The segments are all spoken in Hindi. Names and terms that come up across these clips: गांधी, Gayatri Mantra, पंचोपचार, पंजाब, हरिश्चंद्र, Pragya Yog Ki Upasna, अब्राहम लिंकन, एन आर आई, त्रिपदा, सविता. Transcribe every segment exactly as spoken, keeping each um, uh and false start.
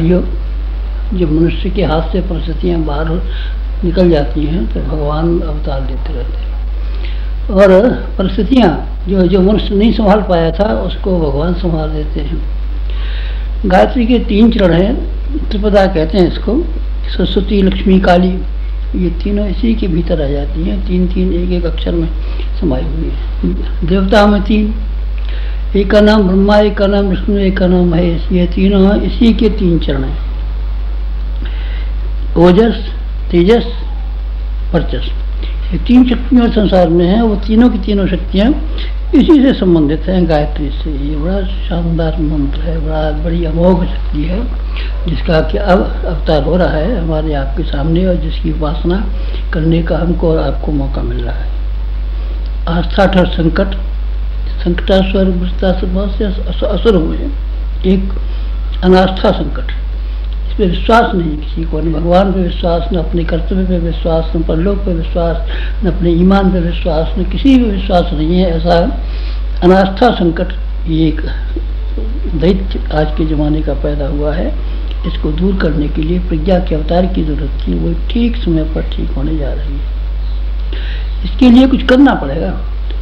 भाइयों, जब मनुष्य के हाथ से परिस्थितियाँ बाहर निकल जाती हैं तो भगवान अवतार लेते रहते हैं, और परिस्थितियाँ जो जो मनुष्य नहीं संभाल पाया था उसको भगवान संभाल देते हैं। गायत्री के तीन चरण हैं, त्रिपदा कहते हैं इसको। सरस्वती, लक्ष्मी, काली, ये तीनों इसी के भीतर रह जाती हैं, तीन तीन एक एक अक्षर में समाई हुई है। देवता में तीन, एक का नाम ब्रह्मा, एक का नाम विष्णु, एक का नाम महेश, ये तीनों हैं, इसी के तीन चरण हैं। ओजस, तेजस, वर्चस, ये तीन शक्तियाँ संसार में हैं, वो तीनों की तीनों शक्तियाँ इसी से संबंधित हैं, गायत्री से। ये बड़ा शानदार मंत्र है, बड़ा बड़ी अमोघ शक्ति है, जिसका कि अब अवतार हो रहा है हमारे आपके सामने, और जिसकी उपासना करने का हमको और आपको मौका मिल रहा है। आस्था ठर संकट, संकटास्वर विस्तार से असुर हुए, एक अनास्था संकट, इसमें विश्वास नहीं किसी को, न भगवान पे विश्वास, न अपने कर्तव्य पे विश्वास, न परलोक पे विश्वास, न अपने ईमान पे विश्वास, न किसी पे विश्वास नहीं है। ऐसा अनास्था संकट ये एक दैत्य आज के ज़माने का पैदा हुआ है। इसको दूर करने के लिए प्रज्ञा के अवतार की जरूरत थी, वो ठीक समय पर ठीक होने जा रही है। इसके लिए कुछ करना पड़ेगा,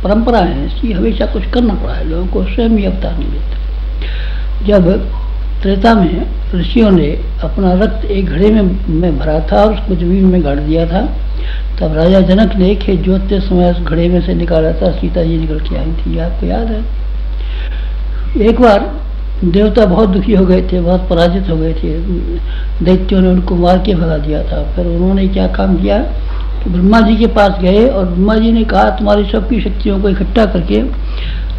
परंपरा है इसकी, हमेशा कुछ करना पड़ा है, लोगों को स्वयं ही अवतार नहीं देता। जब त्रेता में ऋषियों ने अपना रक्त एक घड़े में में भरा था और उसको जमीन में गाड़ दिया था, तब राजा जनक ने खेत जोतते समय उस घड़े में से निकाला था, सीता जी निकल के आई थी, आपको याद है। एक बार देवता बहुत दुखी हो गए थे, बहुत पराजित हो गए थे, दैत्यों ने उनको मार के भगा दिया था। फिर उन्होंने क्या काम किया कि ब्रह्मा जी के पास गए, और ब्रह्मा जी ने कहा तुम्हारी सबकी शक्तियों को इकट्ठा करके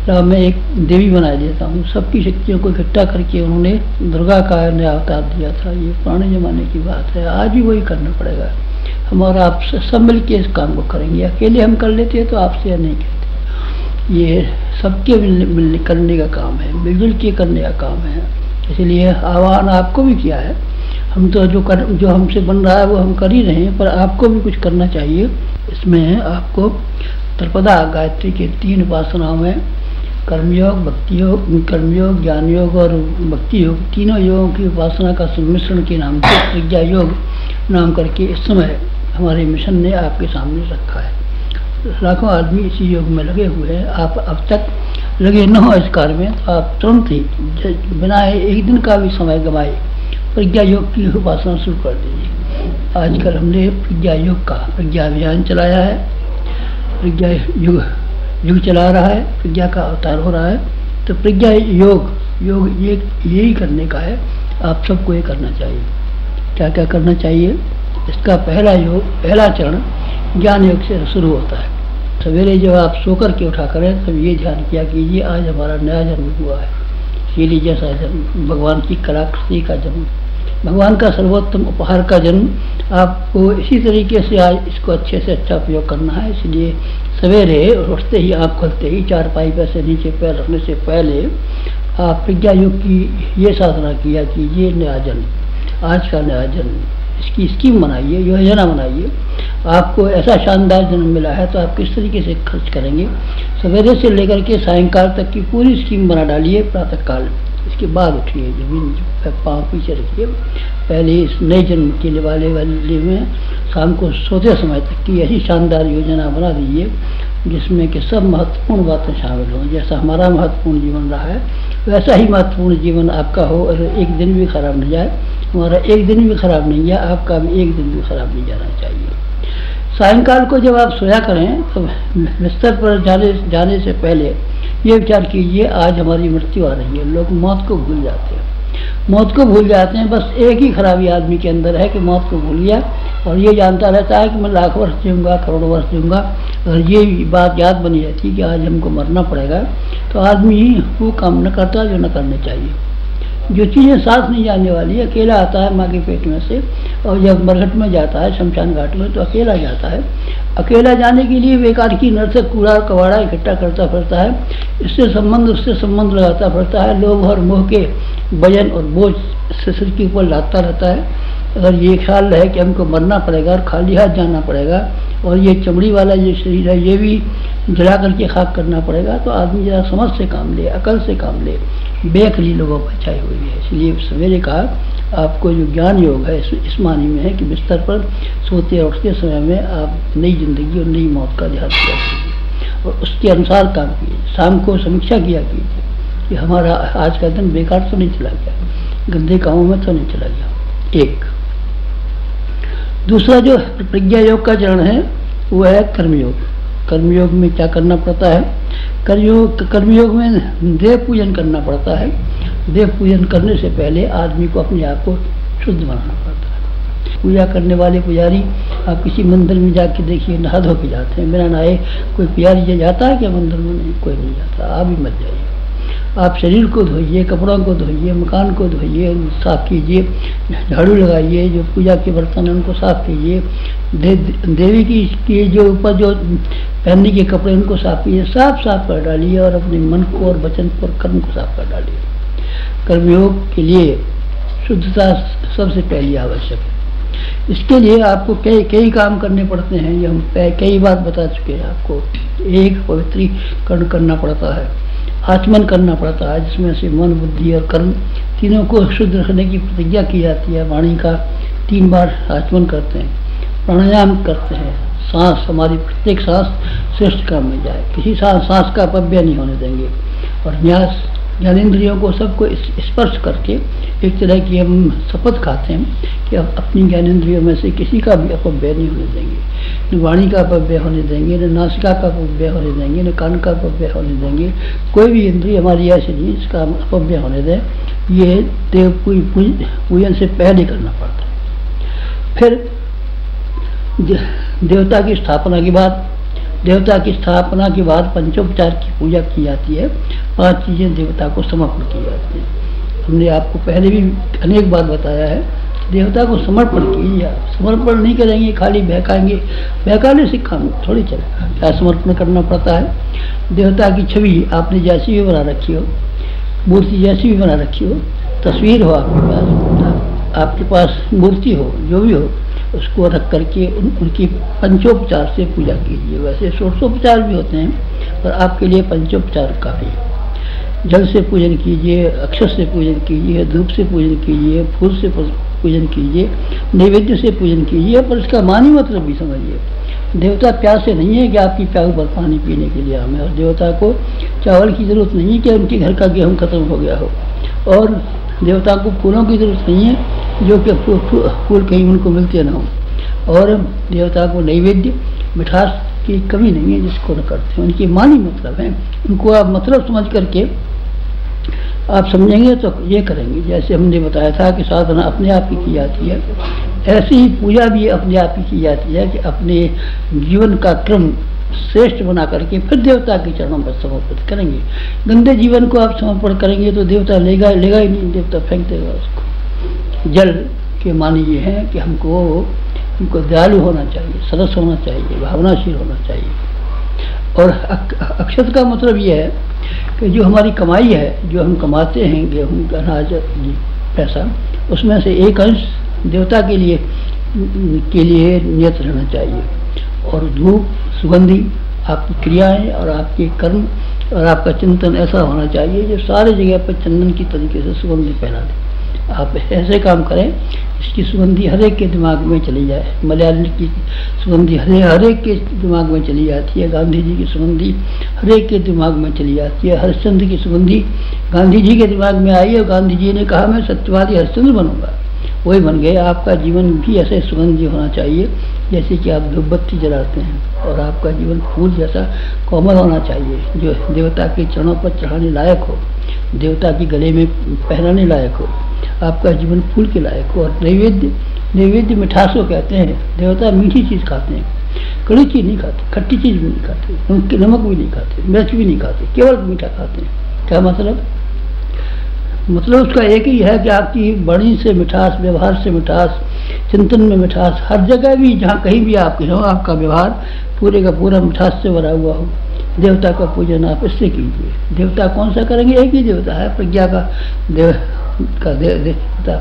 तो मैं एक देवी बना देता हूँ। सबकी शक्तियों को इकट्ठा करके उन्होंने दुर्गा का नया अवतार दिया था। ये पुराने ज़माने की बात है, आज भी वही करना पड़ेगा। हमारा आप सब मिल के इस काम को करेंगे, अकेले हम कर लेते हैं तो आपसे नहीं कहते। ये सबके मिलने, मिलने करने का काम है, मिलजुल के करने का काम है। इसलिए आह्वान आपको भी किया है, हम तो जो कर जो हमसे बन रहा है वो हम कर ही रहे हैं, पर आपको भी कुछ करना चाहिए। इसमें आपको त्रिपदा गायत्री के तीन उपासनाओं में कर्मयोग, भक्ति योग, कर्मयोग, ज्ञान योग और भक्ति योग, तीनों योगों की उपासना का सम्मिश्रण के नाम से प्रज्ञा योग नाम करके इस समय हमारे मिशन ने आपके सामने रखा है। लाखों आदमी इसी योग में लगे हुए हैं। आप अब तक लगे न हो इस कार्य में तो आप तुरंत ही बिना एक दिन का भी समय गंवाए प्रज्ञा योग की उपासना शुरू कर दीजिए। आजकल हमने प्रज्ञा योग का प्रज्ञा अभियान चलाया है, प्रज्ञा योग युग चला रहा है, प्रज्ञा का अवतार हो रहा है। तो प्रज्ञा योग योग ये यही करने का है, आप सबको ये करना चाहिए। क्या क्या करना चाहिए? इसका पहला योग पहला चरण ज्ञान योग से शुरू होता है। सवेरे जब आप सोकर के उठा करें तब तो ये ध्यान किया कि ये आज हमारा नया जन्म हुआ है, इसीलिए जैसा जन्म भगवान की कलाकृति का जन्म, भगवान का सर्वोत्तम उपहार का जन्म, आपको इसी तरीके से आज इसको अच्छे से अच्छा प्रयोग करना है। इसलिए सवेरे उठते ही, आप खुलते ही, चारपाई पर से नीचे पैर रखने से पहले आप प्रज्ञा योग की ये साधना किया कि ये नया जन्म, आज का नया जन्म, इसकी स्कीम बनाइए, योजना बनाइए। आपको ऐसा शानदार जन्म मिला है तो आप किस तरीके से खर्च करेंगे, सवेरे से लेकर के सायंकाल तक की पूरी स्कीम बना डालिए। प्रातःकाल इसके बाद उठिए, जमीन पाँव पीछे रखिए, पहले इस नए जन्म के लिए वाले वाले में शाम को सोते समय तक की ऐसी शानदार योजना बना दीजिए जिसमें कि सब महत्वपूर्ण बातें शामिल हों। जैसा हमारा महत्वपूर्ण जीवन रहा है वैसा ही महत्वपूर्ण जीवन आपका हो, और एक दिन भी खराब नहीं जाए। हमारा एक दिन भी खराब नहीं गया, आपका भी एक दिन भी खराब नहीं जाना चाहिए। सायंकाल को जब आप सोया करें तो बिस्तर पर जाने जाने से पहले ये विचार कीजिए आज हमारी मृत्यु आ रही है। लोग मौत को भूल जाते हैं, मौत को भूल जाते हैं। बस एक ही खराबी आदमी के अंदर है कि मौत को भूल गया, और ये जानता रहता है कि मैं लाख वर्ष जीऊँगा, करोड़ों वर्ष जीऊँगा, और ये बात याद बनी रहती कि आज हमको मरना पड़ेगा। तो आदमी वो काम न करता जो न करने चाहिए। जो चीज़ें साथ नहीं जाने वाली, अकेला आता है माँ के पेट में से, और जब मरघट में जाता है, शमशान घाट में, तो अकेला जाता है। अकेला जाने के लिए बेकार की नर्सक कूड़ा कबाड़ा इकट्ठा करता फिरता है, इससे संबंध उससे संबंध लगाता फिरता है, लोभ और मोह के वजन और बोझ से सिर के ऊपर लादता रहता है। अगर ये ख्याल है कि हमको मरना पड़ेगा और खाली हाथ जाना पड़ेगा, और ये चमड़ी वाला ये शरीर है ये भी जला करके खाक करना पड़ेगा, तो आदमी ज़रा समझ से काम ले, अकल से काम ले। बेअकली लोगों पर छाई हुई है। इसलिए सवेरे का आपको जो ज्ञान योग है इस मानी में है कि बिस्तर पर सोते और उठते समय में आप नई जिंदगी और नई मौत का ध्यान किया कीजिए और उसके अनुसार काम कीजिए। शाम को समीक्षा किया कीजिए कि हमारा आज का दिन बेकार तो नहीं चला गया, गंदे कामों में तो नहीं चला गया। एक दूसरा जो प्रज्ञा योग का चरण है वो है कर्मयोग। कर्मयोग में क्या करना पड़ता है? कर्मयोग कर्मयोग में देव पूजन करना पड़ता है। देव पूजन करने से पहले आदमी को अपने आप को शुद्ध बनाना पड़ता है। पूजा करने वाले पुजारी, आप किसी मंदिर में जाके देखिए नहा धो के जाते हैं, बिना नहाए कोई पुजारी जा जाता है क्या मंदिर में? नहीं, कोई नहीं जाता। आप भी मत जाइए। आप शरीर को धोइए, कपड़ों को धोइए, मकान को धोइए, साफ़ कीजिए, झाड़ू लगाइए, जो पूजा के बर्तन हैं उनको साफ़ कीजिए, दे, देवी की के जो ऊपर जो पहनने के कपड़े उनको साफ कीजिए, साफ साफ कर डालिए और अपने मन को और वचन को और कर्म को साफ कर डालिए। कर्मयोग के लिए शुद्धता सबसे पहली आवश्यक है। इसके लिए आपको कई कई काम करने पड़ते हैं, ये हम कई बार बता चुके हैं आपको। एक पवित्रीकरण करना पड़ता है, आचमन करना पड़ता है, जिसमें से मन, बुद्धि और कर्म तीनों को शुद्ध रखने की प्रतिज्ञा की जाती है। वाणी का तीन बार आचमन करते हैं, प्राणायाम करते हैं, सांस, हमारी प्रत्येक सांस श्रेष्ठ काम में जाए, किसी सांस सांस का अपव्यय नहीं होने देंगे, और न्यास ज्ञानेंद्रियों को सबको स्पर्श करके एक तरह की हम शपथ खाते हैं कि अब अपनी ज्ञानेंद्रियों में से किसी का भी अपव्यय नहीं होने देंगे, न वाणी का अपव्यय होने देंगे, न नासिका का अपव्यय होने देंगे, न कान का अपव्यय होने देंगे, कोई भी इंद्रिय हमारी ऐसी नहीं इसका अपव्यय होने दें। ये देव पूजन से पहले करना पड़ता है। फिर देवता की स्थापना के बाद देवता की स्थापना के बाद पंचोपचार की पूजा की जाती है। पांच चीज़ें देवता को समर्पण की जाती हैं। हमने आपको पहले भी अनेक बार बताया है, देवता को समर्पण कीजिए। समर्पण नहीं करेंगे, खाली बहकाएंगे, बहकाने से काम थोड़ी चलेगा। क्या समर्पण करना पड़ता है? देवता की छवि आपने जैसी भी बना रखी हो, मूर्ति जैसी भी बना रखी हो, तस्वीर हो आपके पास, आपके पास मूर्ति हो, जो भी हो, उसको रख करके उन, उनकी पंचोपचार से पूजा कीजिए। वैसे षोडशोपचार भी होते हैं पर आपके लिए पंचोपचार काफ़ी है। जल से पूजन कीजिए, अक्षत से पूजन कीजिए, धूप से पूजन कीजिए, फूल से पूजन कीजिए, नैवेद्य से पूजन कीजिए। पर इसका मानी मतलब भी समझिए, देवता प्यासे नहीं है कि आपकी प्याऊ पर पानी पीने के लिए हमें, और देवता को चावल की ज़रूरत नहीं है कि उनके घर का गेहूँ खत्म हो गया हो, और देवता को फूलों की जरूरत नहीं है जो कि फूल कहीं उनको मिलते ना हो, और देवता को नैवेद्य मिठास की कमी नहीं है जिसको न करते हैं। उनकी मानी मतलब है, उनको आप मतलब समझ करके आप समझेंगे तो ये करेंगे। जैसे हमने बताया था कि साधना अपने आप ही की जाती है, ऐसी ही पूजा भी अपने आप ही की जाती है कि अपने जीवन का क्रम श्रेष्ठ बना करके फिर देवता के चरणों पर समर्पित करेंगे। गंदे जीवन को आप समर्पण करेंगे तो देवता लेगा लेगा ही नहीं, देवता फेंक देगा उसको। जल के माने ये है कि हमको हमको दयालु होना चाहिए, सरस होना चाहिए, भावनाशील होना चाहिए। और अक्षत का मतलब ये है कि जो हमारी कमाई है, जो हम कमाते हैं, गेहूँ, अनाज, पैसा, उसमें से एक अंश देवता के लिए के लिए नियत रहना चाहिए। और धूप, सुगंधी, आपकी क्रियाएं और आपके कर्म और आपका चिंतन ऐसा होना चाहिए जो सारे जगह पर चंदन की तरीके से सुगंधी फैला दे। आप ऐसे काम करें जिसकी सुगंधी हर एक के दिमाग में चली जाए। मलयाली की सुगंधी हरे हर एक के दिमाग में चली जाती है, गांधी जी की सुगंधी हर एक के दिमाग में चली जाती है, हरिश्चंद्र की सुगंधी गांधी जी के दिमाग में आई और गांधी जी ने कहा मैं सत्यवादी हरिश्चंद्र बनूंगा, वही बन गए। आपका जीवन भी ऐसे सुगंधी होना चाहिए जैसे कि आप धूपबत्ती जलाते हैं, और आपका जीवन फूल जैसा कोमल होना चाहिए जो देवता के चरणों पर चढ़ाने लायक हो, देवता के गले में पहनाने लायक हो, आपका जीवन फूल के लायक हो। और नैवेद्य नैवेद्य मिठासों कहते हैं, देवता मीठी चीज़ खाते हैं, कड़ी चीज़ नहीं खाते, खट्टी चीज़ भी नहीं खाते, नमक भी नहीं खाते, मिर्च भी नहीं खाते, केवल मीठा खाते हैं। क्या मतलब? मतलब उसका एक ही है कि आपकी वाणी से मिठास, व्यवहार से मिठास, चिंतन में मिठास, हर जगह भी जहाँ कहीं भी आप हो आपका व्यवहार पूरे का पूरा मिठास से भरा हुआ हो। देवता का पूजन आप इससे कीजिए। देवता कौन सा करेंगे? एक ही देवता है, प्रज्ञा का देव का देवता,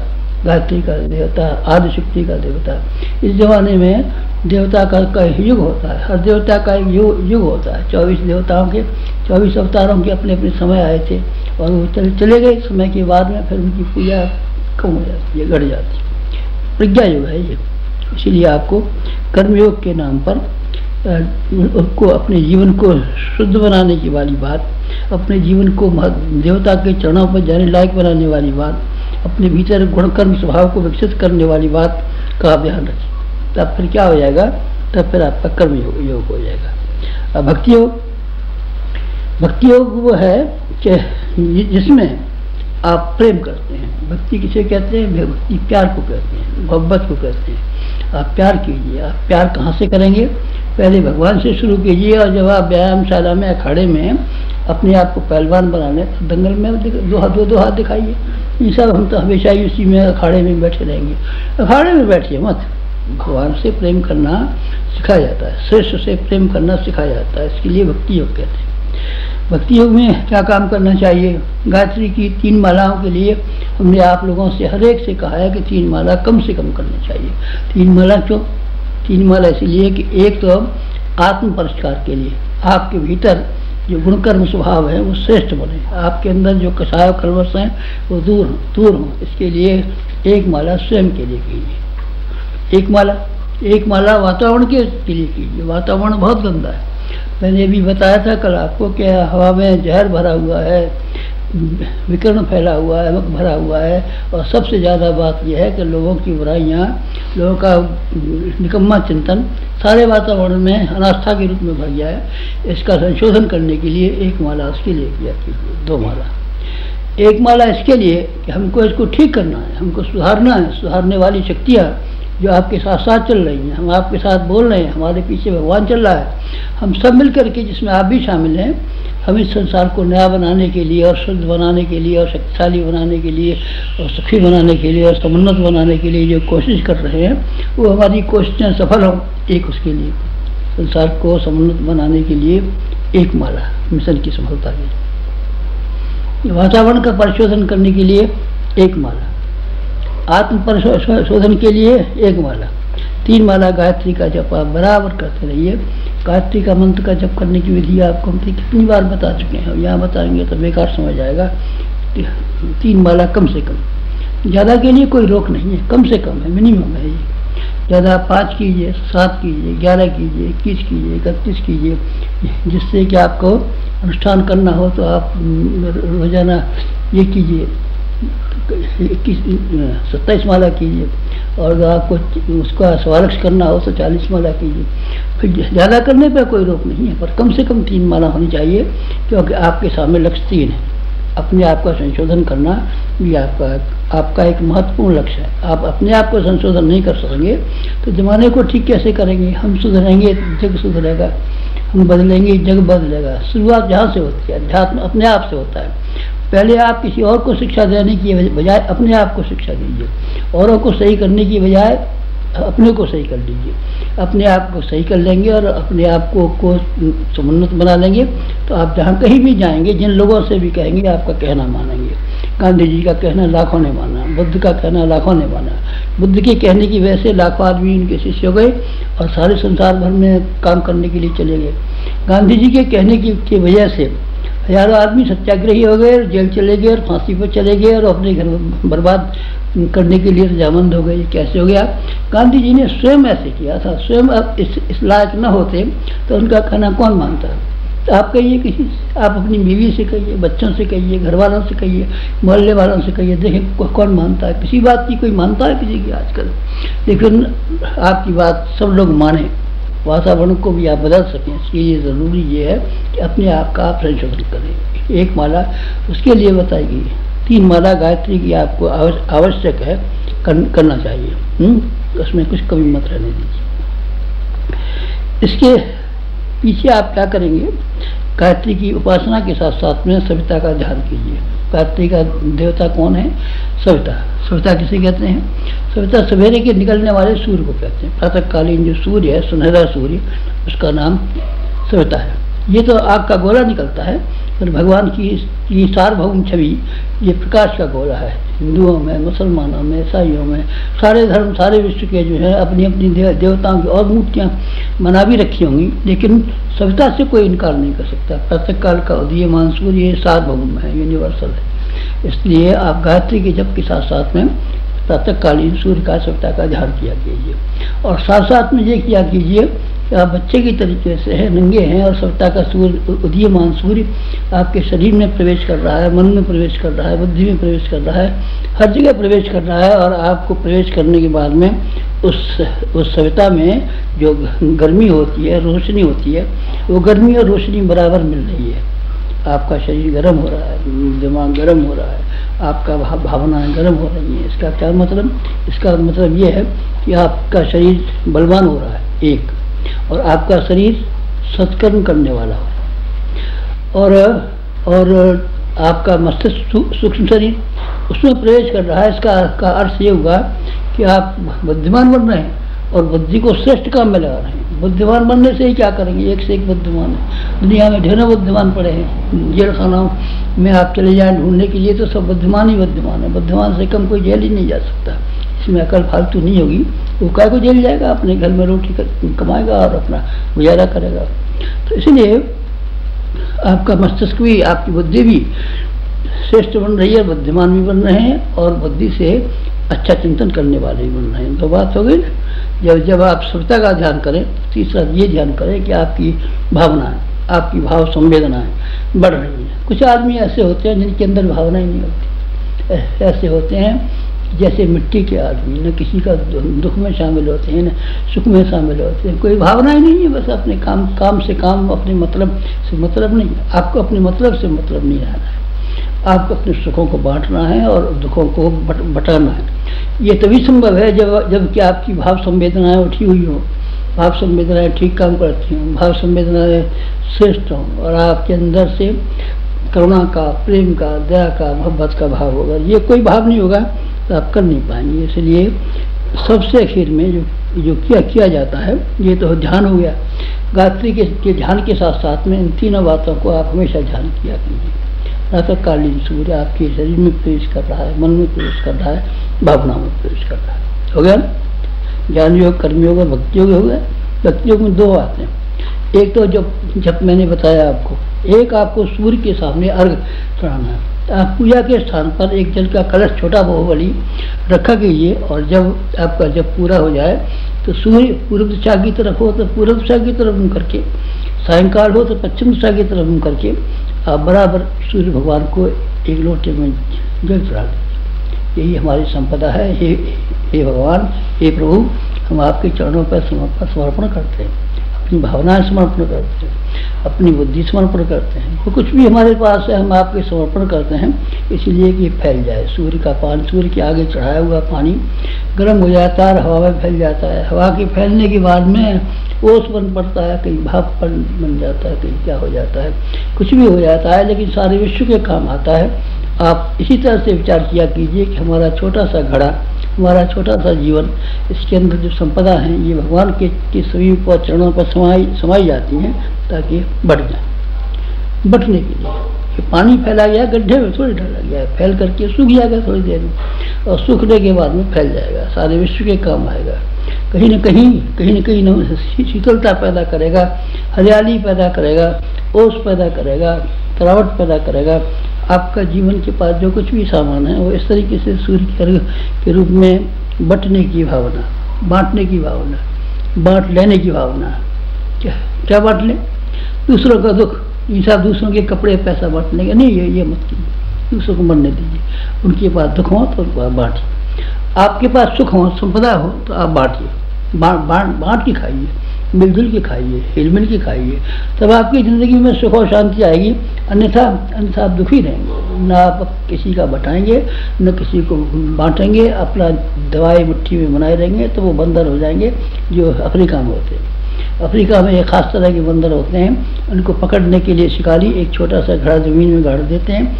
गायत्री का देवता, आदिशक्ति का देवता। इस जमाने में देवता का, का युग होता है, हर देवता का एक युग युग होता है। चौबीस देवताओं के चौबीस अवतारों के अपने अपने समय आए थे और वो चले चले गए। समय के बाद में फिर उनकी पूजा कम हो जाती है, घट जाती है। प्रज्ञा योग है ये। इसीलिए आपको कर्मयोग के नाम पर आपको अपने जीवन को शुद्ध बनाने की वाली बात, अपने जीवन को देवता के चरणों पर जाने लायक बनाने वाली बात, अपने भीतर गुणकर्म स्वभाव को विकसित करने वाली बात का ध्यान रखें। तब फिर क्या हो जाएगा? तब फिर आपका कर्म योग योग हो जाएगा। अब भक्ति योग, भक्ति योग वो है कि जिसमें आप प्रेम करते हैं। भक्ति किसे कहते हैं? भक्ति प्यार को कहते हैं, मोहब्बत को कहते हैं। आप प्यार कीजिए। आप प्यार कहाँ से करेंगे? पहले भगवान से शुरू कीजिए। और जब आप व्यायामशाला में अखाड़े में अपने आप को पहलवान बनाने दंगल में दो हाथ दो दो हाथ दिखाइए। ये सब हम तो हमेशा ही उसी में अखाड़े में बैठे रहेंगे। अखाड़े में बैठिए मत। भगवान से प्रेम करना सिखाया जाता है, श्रेष्ठ से प्रेम करना सिखाया जाता है। इसके लिए भक्ति योग कहते हैं। भक्ति योग में क्या काम करना चाहिए? गायत्री की तीन मालाओं के लिए हमने आप लोगों से हर एक से कहा है कि तीन माला कम से कम करनी चाहिए। तीन माला क्यों? तीन माला इसलिए कि एक तो आत्म परिष्कार के लिए, आपके भीतर जो गुणकर्म स्वभाव है वो श्रेष्ठ बने, आपके अंदर जो कषाय कलवश हैं वो दूर दूर हों। इसके लिए एक माला स्वयं के लिए कीजिए। एक माला एक माला वातावरण के लिए कीजिए। वातावरण बहुत गंदा है। मैंने भी बताया था कल आपको कि हवा में जहर भरा हुआ है, विकर्ण फैला हुआ है, नमक भरा हुआ है। और सबसे ज़्यादा बात यह है कि लोगों की बुराइयाँ, लोगों का निकम्मा चिंतन सारे वातावरण में अनास्था के रूप में भर गया है। इसका संशोधन करने के लिए एक माला उसके लिए किया कीजिए। दो माला, एक माला इसके लिए कि हमको इसको ठीक करना है, हमको सुधारना है। सुधारने वाली शक्तियाँ जो आपके साथ साथ चल रही हैं, हम आपके साथ बोल रहे हैं, हमारे पीछे भगवान चल रहा है, हम सब मिल करके जिसमें आप भी शामिल हैं, हम इस संसार को नया बनाने के लिए और शुद्ध बनाने के लिए और शक्तिशाली बनाने के लिए और सुखी बनाने के लिए और समुन्नत बनाने के लिए जो कोशिश कर रहे हैं वो हमारी कोशिशें सफल हों। एक उसके लिए संसार को समुन्नत बनाने के लिए एक माला मिशन की सफलता के लिए, वातावरण का परिशोधन करने के लिए एक माला, आत्म परिशोधन के लिए एक माला। तीन माला गायत्री का जप आप बराबर करते रहिए। गायत्री का मंत्र का जप करने की विधि आपको हम कितनी बार बता चुके हैं, यहाँ बताएंगे तो बेकार समझ जाएगा। तीन माला कम से कम, ज़्यादा के लिए कोई रोक नहीं है, कम से कम है, मिनिमम है ये। ज़्यादा पाँच कीजिए, सात कीजिए, ग्यारह कीजिए, इक्कीस कीजिए, इकतीस कीजिए, जिससे कि आपको अनुष्ठान करना हो तो आप रोजाना ये कीजिए। इक्कीस सत्ताईस माला कीजिए। और आपको उसका स्वालक्ष करना हो तो चालीस माला कीजिए। फिर ज़्यादा करने पर कोई रोक नहीं है, पर कम से कम तीन माला होनी चाहिए, क्योंकि आपके सामने लक्ष्य तीन है। अपने आप का संशोधन करना भी आपका आपका एक महत्वपूर्ण लक्ष्य है। आप अपने आप को संशोधन नहीं कर सकेंगे तो ज़माने को ठीक कैसे करेंगे? हम सुधरेंगे, जग सुधरेगा, हम बदलेंगे, जग बदलेगा। शुरुआत जहाँ से होती है, अध्यात्म अपने आप से होता है। पहले आप किसी और को शिक्षा देने की बजाय अपने आप को शिक्षा दीजिए। औरों को सही करने की बजाय अपने को सही कर लीजिए। अपने आप को सही कर लेंगे और अपने आप को को समुन्नत बना लेंगे तो आप जहाँ कहीं भी जाएंगे, जिन लोगों से भी कहेंगे, आपका कहना मानेंगे। गांधी जी का कहना लाखों ने माना, बुद्ध का कहना लाखों ने माना। बुद्ध के कहने की वजह से लाखों आदमी उनके शिष्य हो गए और सारे संसार भर में काम करने के लिए चले गए। गांधी जी के कहने की वजह से हजारों आदमी सत्याग्रही हो गए और जेल चले गए और फांसी पर चले गए और अपने घर बर्बाद करने के लिए रजामंद हो गए। कैसे हो गया? गांधी जी ने स्वयं ऐसे किया था। स्वयं अब इस, इस लायक न होते तो उनका कहना कौन मानता? तो आप कहिए किसी, आप अपनी बीवी से कहिए, बच्चों से कहिए, घर वालों से कहिए, मोहल्ले वालों से कहिए, देखें कौन मानता है? किसी बात की कोई मानता है किसी की आजकल? लेकिन आपकी बात सब लोग माने, वातावरण को भी आप बदल सकें, इसके लिए ज़रूरी ये है कि अपने आप का आप संशोधन करें। एक माला उसके लिए बताई गई है। तीन माला गायत्री की आपको आवश्यक है, कर, करना चाहिए। हुँ? उसमें कुछ कमी मत रहने दीजिए। इसके पीछे आप क्या करेंगे? गायत्री की उपासना के साथ साथ में सविता का ध्यान कीजिए। गायत्री का देवता कौन है? सविता। सविता किसे कहते हैं? सविता सवेरे के निकलने वाले सूर्य को कहते हैं। प्रातःकालीन जो सूर्य है, सुनहरा सूर्य, उसका नाम सविता है। ये तो आग का गोला निकलता है, पर भगवान की ये सार्वभौम छवि, ये प्रकाश का गोला है। हिंदुओं में, मुसलमानों में, ईसाइयों में, सारे धर्म सारे विश्व के जो है अपनी अपनी देव, देवताओं की और मूर्तियाँ बना भी रखी होंगी, लेकिन सभ्यता से कोई इनकार नहीं कर सकता। प्रत्येक काल का उदीयमान सूर्य सार्वभौम है, यूनिवर्सल है। इसलिए आप गायत्री के जप के साथ साथ में प्रातःकालीन सूर्य का सभ्यता का ध्यान किया कीजिए, और साथ साथ में ये किया कीजिए कि आप बच्चे की तरीके से हैं, नंगे हैं, और सभ्यता का सूर्य उदीयमान सूर्य आपके शरीर में प्रवेश कर रहा है, मन में प्रवेश कर रहा है, बुद्धि में प्रवेश कर रहा है, हर जगह प्रवेश कर रहा है। और आपको प्रवेश करने के बाद में उस उस सभ्यता में जो गर्मी होती है, रोशनी होती है, वो गर्मी और रोशनी बराबर मिल रही है। आपका शरीर गर्म हो रहा है, दिमाग गर्म हो रहा है, आपका भाव भावनाएँ गर्म हो रही हैं। इसका क्या मतलब? इसका मतलब ये है कि आपका शरीर बलवान हो रहा है एक, और आपका शरीर सत्कर्म करने वाला हो रहा है, और और आपका मस्तिष्क सूक्ष्म शरीर उसमें प्रवेश कर रहा है। इसका का अर्थ ये हुआ कि आप बुद्धिमान बन रहे हैं और बुद्धि को श्रेष्ठ काम में लगा रहे हैं। बुद्धिमान बनने से ही क्या करेंगे, एक से एक बुद्धिमान है दुनिया में, ढेरों बुद्धिमान पड़े हैं। जेलखानाओं में आप चले जाएं ढूंढने के लिए तो सब बुद्धिमान ही बुद्धिमान है, बुद्धिमान से कम कोई जेल ही नहीं जा सकता। इसमें अकल फालतू नहीं होगी, वो काय को जेल जाएगा, अपने घर में रोटी कमाएगा और अपना गुजारा करेगा। तो इसलिए आपका मस्तिष्क भी, आपकी बुद्धि भी श्रेष्ठ बन रही है, बुद्धिमान भी बन रहे हैं, और बुद्धि से अच्छा चिंतन करने वाले भी बन रहे हैं। दो बात हो गई ना। जब जब आप सभ्यता का ध्यान करें, तीसरा ये ध्यान करें कि आपकी भावनाएं, आपकी भाव संवेदनाएं बढ़ रही हैं। कुछ आदमी ऐसे होते हैं जिनके अंदर भावनाएं नहीं होती, ऐसे होते हैं जैसे मिट्टी के आदमी, न किसी का दुख में शामिल होते हैं, न सुख में शामिल होते हैं, कोई भावनाएं नहीं है। बस अपने काम काम से काम, अपने मतलब से मतलब नहीं है, आपको अपने मतलब से मतलब नहीं रहना है, आपको अपने सुखों को बांटना है और दुखों को बट बटाना है। ये तभी संभव है जब जबकि आपकी भाव संवेदनाएं उठी हुई हो, भाव संवेदनाएं ठीक काम करती हों, भाव संवेदनाएं श्रेष्ठ हों, और आपके अंदर से करुणा का, प्रेम का, दया का, मोहब्बत का भाव होगा। ये कोई भाव नहीं होगा तो आप कर नहीं पाएंगे। इसलिए सबसे आखिर में जो जो किया किया जाता है, ये तो ध्यान हो गया। गायत्री के, के ध्यान के साथ साथ में इन तीनों बातों को आप हमेशा ध्यान किया कीजिए। प्रातःकालीन सूर्य आपके शरीर में प्रवेश कर रहा है, मन में प्रवेश कर रहा है, भावनाओं में प्रवेश कर रहा है। हो गया ज्ञान योग, कर्मयोग और भक्ति योग हो गया। भक्ति योग में दो आते हैं, एक तो जब जब मैंने बताया आपको, एक आपको सूर्य के सामने अर्घ चढ़ाना है। आप पूजा के स्थान पर एक जल का कलश, छोटा बाहुबली रखा कीजिए, और जब आपका जब पूरा हो जाए तो सूर्य पूर्व दिशा की तरफ हो तो पूर्व दिशा की तरफ मुँह करके, सायंकाल हो तो पश्चिम दिशा की तरफ मुँह करके आप बराबर सूर्य भगवान को एक लोटे में जल चढ़ा दीजिए। यही हमारी संपदा है। हे हे भगवान, हे प्रभु, हम आपके चरणों पर समर्पण करते हैं, अपनी भावनाएं समर्पण करते हैं, अपनी बुद्धि समर्पण करते हैं, तो कुछ भी हमारे पास है हम आपके समर्पण करते हैं, इसलिए कि फैल जाए। सूर्य का पानी, सूर्य के आगे चढ़ाया हुआ पानी गर्म हो जाता है और हवा में फैल जाता है। हवा के फैलने के बाद में ओस बन पड़ता है, कहीं भाप बन जाता है, कहीं क्या हो जाता है, कुछ भी हो जाता है, लेकिन सारे विश्व के काम आता है। आप इसी तरह से विचार किया कीजिए कि हमारा छोटा सा घड़ा, हमारा छोटा सा जीवन, इसके अंदर जो संपदा है ये भगवान के के समीप और चरणों पर समाई समाई जाती हैं ताकि बढ़ जाए। बढ़ने के लिए कि पानी फैला गया गड्ढे में, थोड़ी डाला गया, फैल करके सूख जाएगा थोड़ी देर में, और सूखने के बाद में फैल जाएगा, सारे विश्व के काम आएगा, कहीं न कहीं कहीं न कहीं न शीतलता पैदा करेगा, हरियाली पैदा करेगा, ओस पैदा करेगा, तरावट पैदा करेगा। आपका जीवन के पास जो कुछ भी सामान है वो इस तरीके से सूर्य के अर्घ के रूप में बंटने की भावना, बांटने की भावना, बांट लेने की भावना। क्या क्या बांट लें? दूसरों का दुख, ईसा दूसरों के कपड़े, पैसा बांटने का नहीं, ये ये मत कीजिए। दूसरों को मरने दीजिए, उनके पास दुख हो तो उनको आप बांटिए, आपके पास सुख हो, संपदा हो तो आप बांटिए, बांट बांट के खाइए, मिलजुल के खाइए, हिलमिल के खाइए, तब आपकी ज़िंदगी में सुख और शांति आएगी। अन्यथा अन्यथा आप दुखी रहेंगे, ना आप किसी का बटाएंगे, न किसी को बांटेंगे, अपना दवाई मुट्ठी में बनाए रहेंगे तो वो बंदर हो जाएंगे जो अफ्रीका में होते हैं। अफ्रीका में एक खास तरह के बंदर होते हैं, उनको पकड़ने के लिए शिकारी एक छोटा सा घड़ा ज़मीन में गाड़ देते हैं,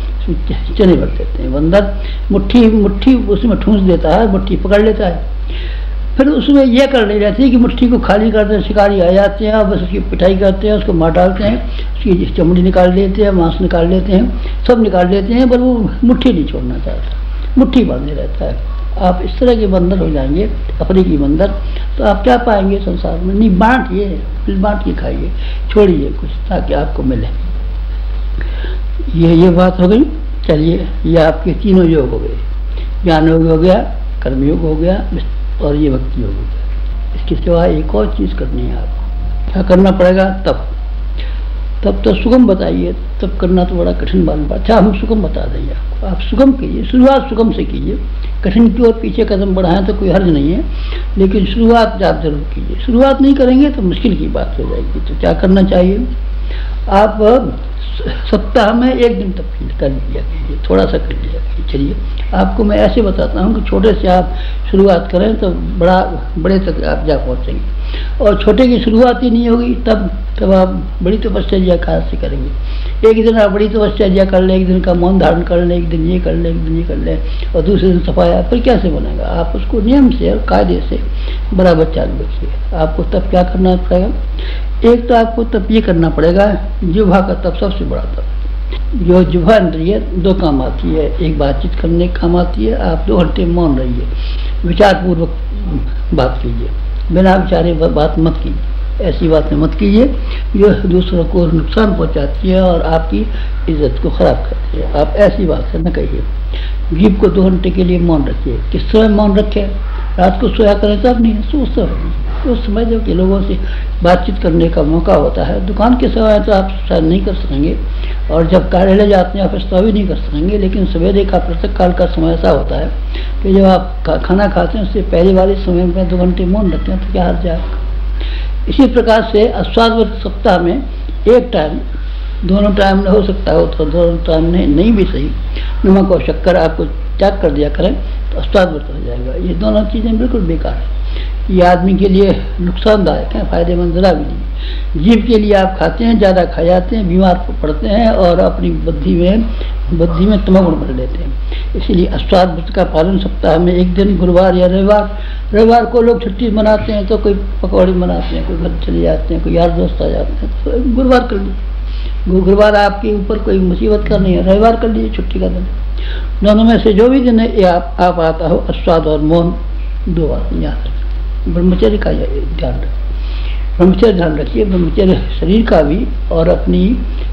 चने भर देते हैं, बंदर मुट्ठी मुट्ठी उसमें ठूँस देता है, मुट्ठी पकड़ लेता है। फिर उसमें यह करनी रहती है कि मुट्ठी को खाली करते हैं, शिकारी आ जाते हैं और बस उसकी पिटाई करते हैं, उसको मार डालते हैं, उसकी चमड़ी निकाल लेते हैं, मांस निकाल लेते हैं, सब निकाल लेते हैं, पर वो मुट्ठी नहीं छोड़ना चाहता। मुट्ठी बांधे रहता है। आप इस तरह के बंधन हो जाएंगे, अपने की बंधन, तो आप क्या पाएंगे संसार में? नहीं, बांटिए, बांट के खाइए, छोड़िए कुछ ताकि आपको मिले। ये ये बात हो गई। चलिए, ये आपके तीनों योग हो गए, ज्ञान योग हो गया, कर्मयोग हो गया और ये भक्ति योग हो गया। इसके सिवा एक और चीज़ करनी है आपको। क्या करना पड़ेगा? तप। तब तो सुगम बताइए, तब करना तो बड़ा कठिन बात है। अच्छा, हम सुगम बता देंगे आपको, आप सुगम कीजिए। शुरुआत सुगम से कीजिए, कठिन की ओर पीछे कदम बढ़ाएं तो कोई हर्ज नहीं है, लेकिन शुरुआत आप जरूर कीजिए। शुरुआत नहीं करेंगे तो मुश्किल की बात हो जाएगी। तो क्या करना चाहिए? आप सप्ताह में एक दिन तक कर लिया कीजिए, थोड़ा सा कर लिया कीजिए। चलिए, आपको मैं ऐसे बताता हूँ कि छोटे से आप शुरुआत करें तो बड़ा बड़े तक आप जा पहुँचेंगे, और छोटे की शुरुआत ही नहीं होगी तब तब आप बड़ी तपस्या काल से करेंगे। एक दिन आप बड़ी तपस्या कर लें, एक दिन का मौन धारण कर लें, एक दिन ये कर लें, एक दिन ये कर लें, और दूसरे दिन सफाया, फिर कैसे बनेगा? आप उसको नियम से और कायदे से बराबर चालू रखिए। आपको तब क्या करना पड़ेगा? एक तो आपको तब ये करना पड़ेगा, जुबा का तब सबसे बड़ा तब। जो जुबा इंद्रिय दो काम आती है, एक बातचीत करने काम आती है। आप दो घंटे मौन रहिए, विचारपूर्वक बात कीजिए, बिना विचारे बात मत कीजिए, ऐसी बातें मत कीजिए जो दूसरों को नुकसान पहुंचाती है और आपकी इज्जत को ख़राब करती है। आप ऐसी बातें न कहिए। जीभ को दो घंटे के लिए मौन रखिए। किस समय मौन रखें? रात को सोया करें तब नहीं, सोच समय, उस समय जब कि लोगों से बातचीत करने का मौका होता है। दुकान के समय तो आप शायद नहीं कर सकेंगे, और जब कार्यालय जाते हैं ऑफिस तो भी नहीं कर सकेंगे, लेकिन सवेरे का प्रातः काल का समय ऐसा होता है कि जब आप खाना खाते हैं उससे पहले वाले समय में दो घंटे मौन रखते हैं तो क्या हर्ज है? इसी प्रकार से अश्वावर्त सप्ताह में एक टाइम, दोनों टाइम में हो सकता हो तो दोनों टाइम में नहीं भी सही, नमक और शक्कर आपको त्याग कर दिया करें तो अश्वावर्त हो जाएगा। ये दोनों चीज़ें बिल्कुल बेकार हैं, ये आदमी के लिए नुकसानदायक हैं, फायदेमंद ज़रा भी नहीं। जीभ के लिए आप खाते हैं, ज़्यादा खा जाते हैं, बीमार पड़ते हैं और अपनी बुद्धि में बुद्धि में तमगुण भर लेते हैं। इसीलिए अश्वाद व्रत का पालन सप्ताह में एक दिन, गुरुवार या रविवार। रविवार को लोग छुट्टी मनाते हैं तो कोई पकौड़ी बनाते हैं, कोई घर चले जाते हैं, कोई यार दोस्त आ जाते हैं, तो गुरुवार कर लीजिए। गुरुवार आपके ऊपर कोई मुसीबत का नहीं है, रविवार कर लीजिए, छुट्टी का दिन। दोनों में से जो भी दिन है आप, आप आता हो, अश्वाद और मौन दो आदमी याद रखें। ब्रह्मचर्य का ध्यान रखें, ब्रह्मचर्य ध्यान रखिए। ब्रह्मचर्य शरीर का भी और अपनी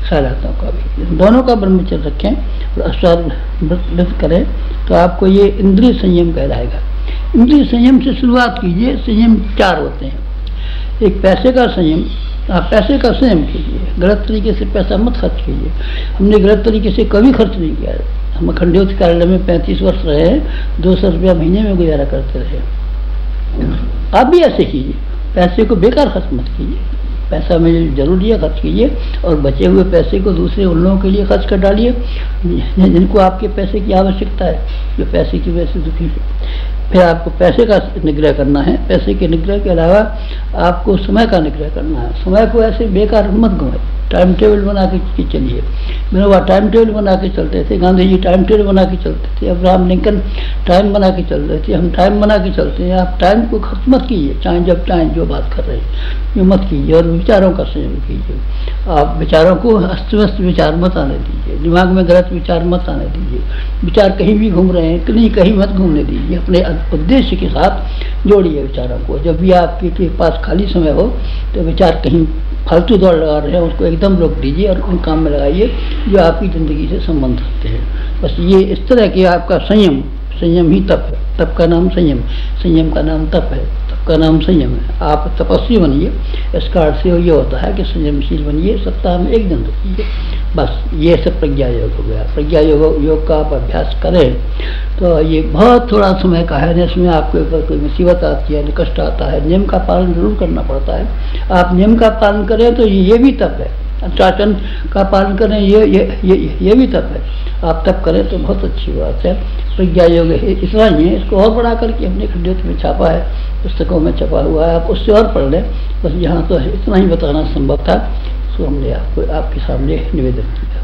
हालातों का भी, दोनों का ब्रह्मचर्य रखें और अश्वाद करें तो आपको ये इंद्रिय संयम कहलाएगा। इंद्रिय संयम से शुरुआत कीजिए। संयम चार होते हैं। एक पैसे का संयम, आप पैसे का संयम कीजिए, गलत तरीके से पैसा मत खर्च कीजिए। हमने गलत तरीके से कभी खर्च नहीं किया। हम अखंडोत्थ कार्यालय में पैंतीस वर्ष रहे, दो सौ रुपया महीने में गुजारा करते रहे। आप भी ऐसे कीजिए, पैसे को बेकार खर्च मत कीजिए। पैसा में जरूरी है खर्च कीजिए, और बचे हुए पैसे को दूसरे उन लोगों के लिए खर्च कर डालिए जिनको आपके पैसे की आवश्यकता है, जो पैसे की वजह से दुखी है। फिर आपको पैसे का निग्रह करना है। पैसे के निग्रह के अलावा आपको समय का निग्रह करना है। समय को ऐसे बेकार मत घुमाए, टाइम टेबल बना के चलिए। मेरे बाबा टाइम टेबल बना के चलते थे, गांधी जी टाइम टेबल बना के चलते थे, अब्राहम लिंकन टाइम बना के चल रहे थे, हम टाइम बना के चलते हैं। आप टाइम को खर्च मत कीजिए, चाहे जब चाहें जो बात कर रहे हैं ये मत कीजिए, और विचारों का संयम कीजिए। आप विचारों को अस्त व्यस्त विचार मत आने दीजिए, दिमाग में गलत विचार मत आने दीजिए। विचार कहीं भी घूम रहे हैं कि नहीं, कहीं मत घूमने दीजिए, अपने उद्देश्य के साथ जोड़िए विचारों को। जब भी आपके पास खाली समय हो तो विचार कहीं फालतू दौड़ लगा रहे हैं उसको एकदम रोक दीजिए और उन काम में लगाइए जो आपकी ज़िंदगी से संबंध रखते हैं। बस ये इस तरह की आपका संयम, संयम ही तप है, तप का नाम संयम, संयम का नाम तप है, तप का नाम संयम है। आप तपस्वी बनिए, इसका अर्थ से ये होता है कि संयमशील बनिए। सप्ताह में एक दिन रखिए, बस। ये सब प्रज्ञा योग हो गया। प्रज्ञा योग योग का आप अभ्यास करें तो ये बहुत थोड़ा समय का है, जिसमें आपके ऊपर कोई मुसीबत आती है, कष्ट आता है, नियम का पालन जरूर करना पड़ता है। आप नियम का पालन करें तो ये भी तप है, अनुशासन का पालन करें ये ये ये ये भी तप है। आप तप करें तो बहुत अच्छी बात है। प्रज्ञा योग इतना ही है, इसको और बढ़ा करके हमने खंडित में छापा है, पुस्तकों में छपा हुआ है, आप उससे और पढ़ लें। बस यहाँ तो इतना ही बताना संभव था, तो हमने आपको आपके सामने निवेदन किया।